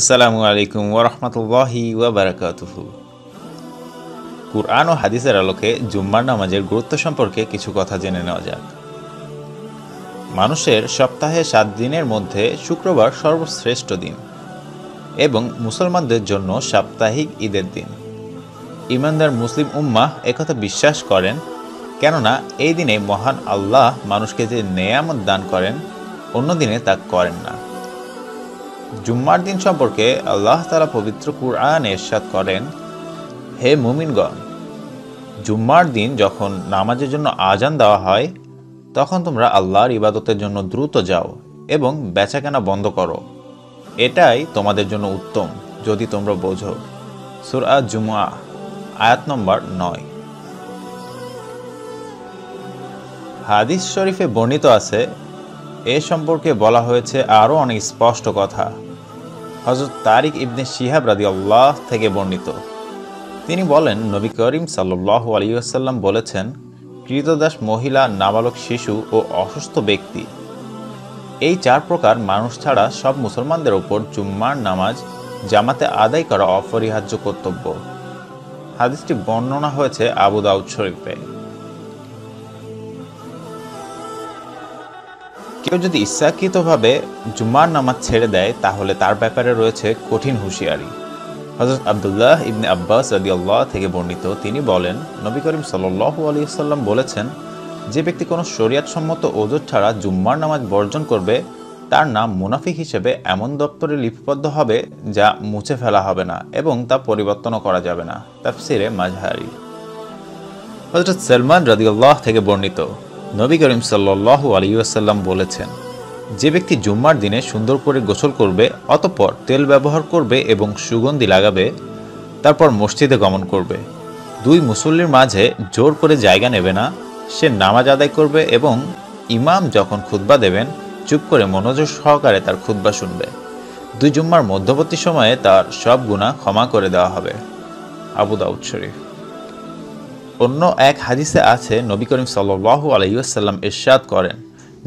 আসসালামু আলাইকুম ওয়া রাহমাতুল্লাহি ওয়া বারাকাতুহু। কুরআন ও হাদিসের আলোকে জুম্মার নামাজের গুরুত্ব সম্পর্কে কিছু কথা জেনে নেওয়া যাক। মানুষের সপ্তাহে 7 দিনের মধ্যে শুক্রবার সর্বশ্রেষ্ঠ দিন এবং মুসলমানদের জন্য সাপ্তাহিক ঈদের দিন। ইমানদার মুসলিম উম্মাহ একথা বিশ্বাস করেন, কেননা এই দিনে মহান আল্লাহ মানুষকে যে নেয়ামত দান করেন অন্য দিনে তা করেন না। জুম্মার দিন সম্পর্কে আল্লাহ তাআলা পবিত্র কুরআনে ইরশাদ করেন, হে মুমিনগণ, জুম্মার দিন যখন নামাজের জন্য আজান দেওয়া হয় তখন তোমরা আল্লাহর ইবাদতের জন্য দ্রুত যাও এবং বেচাকেনা বন্ধ করো, এটাই তোমাদের জন্য উত্তম যদি তোমরা বোঝো। সূরা জুমুআ আয়াত নম্বর 9। হাদিস শরীফে বর্ণিত আছে, এ সম্পর্কে বলা হয়েছে আরও অনেক স্পষ্ট কথা। হযরত তারিক ইবনে শিহাব রাদিয়াল্লাহু থেকে বর্ণিত, তিনি বলেন, নবী করিম সাল্লাল্লাহু আলাইহি ওয়াসাল্লাম বলেছেন, কৃতদাস মহিলা, নাবালক শিশু ও অসুস্থ ব্যক্তি, এই 4 প্রকার মানুষ ছাড়া সব মুসলমানদের ওপর জুম্মার নামাজ জামাতে আদায় করা অপরিহার্য কর্তব্য। হাদিসটি বর্ণনা হয়েছে আবু দাউদ শরীফে। কেউ যদি ইচ্ছাকৃতভাবে জুম্মার নামাজ ছেড়ে দেয় তাহলে তার ব্যাপারে রয়েছে কঠিন হুঁশিয়ারি। হযরত আব্দুল্লাহ ইবনে আব্বাস রাদিয়াল্লাহু থেকে বর্ণিত, তিনি বলেন, নবী করিম সাল্লাল্লাহু আলাইহি ওয়াসাল্লাম বলেছেন, যে ব্যক্তি কোনো শরিয়তসম্মত ওযর ছাড়া জুম্মার নামাজ বর্জন করবে তার নাম মুনাফিক হিসেবে এমন দপ্তরে লিপিবদ্ধ হবে যা মুছে ফেলা হবে না এবং তা পরিবর্তনও করা যাবে না। তাফসিরে মাজহারি। হযরত সালমান রাদিয়াল্লাহু থেকে বর্ণিত, নবী করিম সাল্লাল্লাহু আলাইহি ওয়াসাল্লাম বলেছেন, যে ব্যক্তি জুম্মার দিনে সুন্দর করে গোসল করবে, অতঃপর তেল ব্যবহার করবে এবং সুগন্ধি লাগাবে, তারপর মসজিদে গমন করবে, 2 মুসল্লির মাঝে জোর করে জায়গা নেবে না, সে নামাজ আদায় করবে এবং ইমাম যখন খুতবা দেবেন চুপ করে মনোযোগ সহকারে তার খুতবা শুনবে, 2 জুম্মার মধ্যবর্তী সময়ে তার সব গুনাহ ক্ষমা করে দেওয়া হবে। আবু দাউদ শরীফ। অন্য এক হাদিসে আছে, নবী করিম সাল্লাল্লাহু আলাইহি ওয়াসাল্লাম ইরশাদ করেন,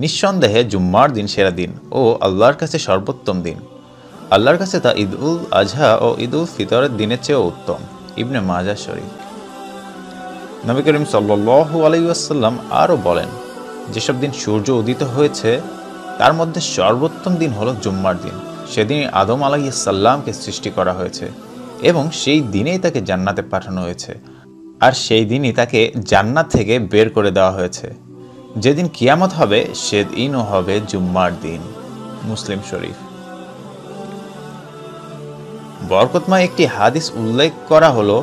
নিঃসন্দেহে জুম্মার দিন সেরা দিন ও আল্লাহর কাছে সর্বোত্তম দিন। আল্লাহর কাছে তা ঈদ উল আজহা ও ঈদ উল ফিতরের দিনের চেয়েও উত্তম। ইবনে মাজাহ শরীফ। নবী করিম সাল্লাল্লাহু আলাইহি ওয়াসাল্লাম আরও বলেন, যেসব দিন সূর্য উদিত হয়েছে তার মধ্যে সর্বোত্তম দিন হলো জুম্মার দিন। সেদিন আদম আলাইহিস সালামকে সৃষ্টি করা হয়েছে এবং সেই দিনেই তাকে জান্নাতে পাঠানো হয়েছে, আর সেই দিনই তাকে জান্নাত থেকে বের করে দেওয়া হয়েছে। যেদিন কিয়ামত হবে সেদিনও হবে জুম্মার দিন। মুসলিম শরীফ। বরকতময় একটি হাদিস উল্লেখ করা হলো,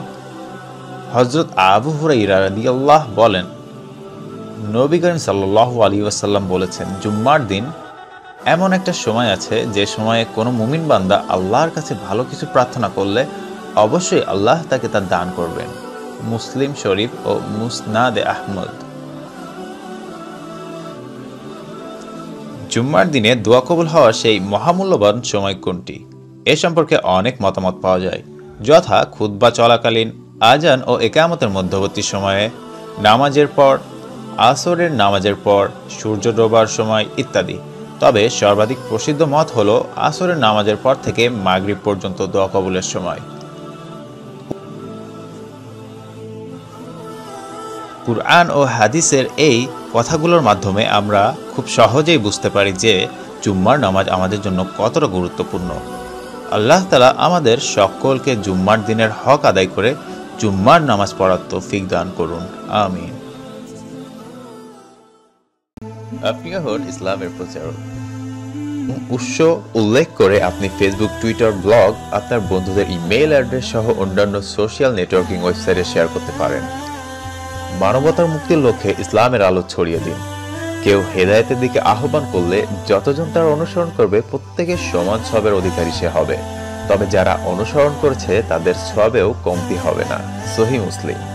হযরত আবু হুরাইরা রাদিয়াল্লাহু বলেন, নবী করিম সাল্লাল্লাহু আলাইহি ওয়াসাল্লাম বলেছেন, জুম্মার দিন এমন একটা সময় আছে যে সময়ে কোনো মুমিন বান্দা আল্লাহর কাছে ভালো কিছু প্রার্থনা করলে অবশ্যই আল্লাহ তাকে তা দান করবেন। মুসলিম শরীফ ও মুসনাদে আহমাদ। জুম্মার দিনে দোয়া কবুল হওয়ার সেই মহামূল্যবান সময় কোনটি? এ সম্পর্কে অনেক মতামত পাওয়া যায়, যথা খুতবা চলাকালীন, আজান ও ইকামতের মধ্যবর্তী সময়ে, নামাজের পর, আসরের নামাজের পর, সূর্য ডোবার সময় ইত্যাদি। তবে সর্বাধিক প্রসিদ্ধ মত হলো আসরের নামাজের পর থেকে মাগরিব পর্যন্ত দোয়া কবুলের সময়। কুরআন ও হাদিসের এই কথাগুলোর মাধ্যমে আমরা খুব সহজেই বুঝতে পারি যে জুম্মার নামাজ আমাদের জন্য কতটা গুরুত্বপূর্ণ। আল্লাহ তাআলা আমাদের সকলকে জুম্মার দিনের হক আদায় করে জুম্মার নামাজ পড়ার তৌফিক দান করুন। আমিন। আপনিও হন ইসলামের প্রচারক। উৎস উল্লেখ করে আপনি ফেসবুক, টুইটার, ব্লগ, আপনার বন্ধুদের ইমেইল অ্যাড্রেস সহ অন্যান্য সোশ্যাল নেটওয়ার্কিং ওয়েবসাইটে শেয়ার করতে পারেন। মানবতার মুক্তির লক্ষ্যে ইসলামের আলো ছড়িয়ে দিন। কেউ হেদায়েতের দিকে আহ্বান করলে যতজন তার অনুসরণ করবে প্রত্যেকের সমান সবের অধিকারী সে হবে, তবে যারা অনুসরণ করেছে তাদের সবেও কমতি হবে না। সহিহ মুসলিম।